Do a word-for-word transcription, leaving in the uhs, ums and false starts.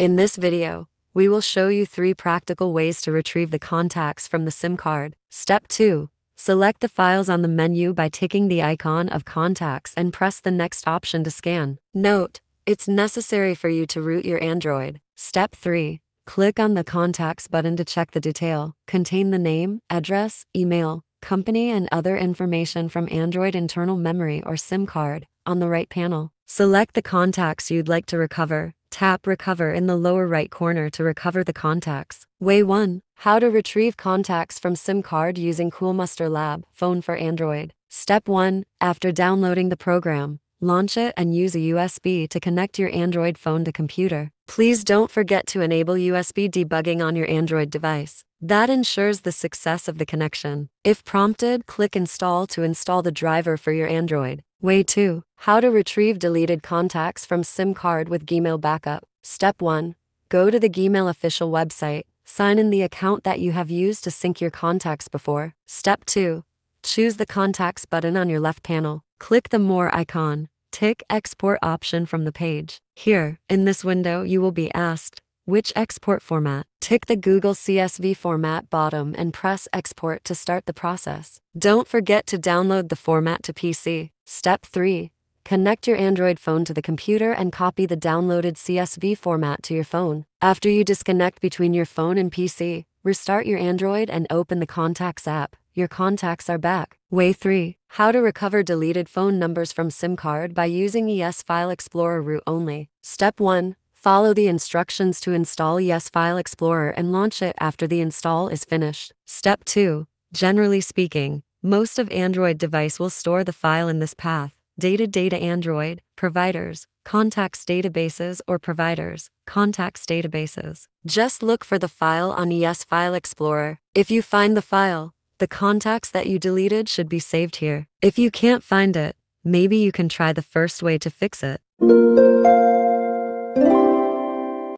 In this video, we will show you three practical ways to retrieve the contacts from the SIM card. Step two. Select the files on the menu by ticking the icon of contacts and press the next option to scan. Note, it's necessary for you to root your Android. Step three. Click on the Contacts button to check the detail. Contain the name, address, email, company and other information from Android internal memory or SIM card on the right panel. Select the contacts you'd like to recover. Tap Recover in the lower right corner to recover the contacts. Way one. How to retrieve contacts from SIM card using Coolmuster Lab, phone for Android. Step one. After downloading the program, launch it and use a U S B to connect your Android phone to computer. Please don't forget to enable U S B debugging on your Android device. That ensures the success of the connection. If prompted, click Install to install the driver for your Android. Way two. How to retrieve deleted contacts from SIM card with Gmail backup. Step one. Go to the Gmail official website, sign in the account that you have used to sync your contacts before. Step two. Choose the Contacts button on your left panel. Click the More icon, tick Export option from the page. Here, in this window you will be asked, which export format? Tick the Google C S V format bottom and press Export to start the process. Don't forget to download the format to P C. Step three. Connect your Android phone to the computer and copy the downloaded C S V format to your phone. After you disconnect between your phone and P C, restart your Android and open the Contacts app. Your contacts are back. Way three. How to recover deleted phone numbers from SIM card by using E S File Explorer root only. Step one. Follow the instructions to install E S File Explorer and launch it after the install is finished. Step two. Generally speaking, most of Android device will store the file in this path: data data Android, providers, contacts databases or providers, contacts databases. Just look for the file on E S File Explorer. If you find the file, the contacts that you deleted should be saved here. If you can't find it, maybe you can try the first way to fix it.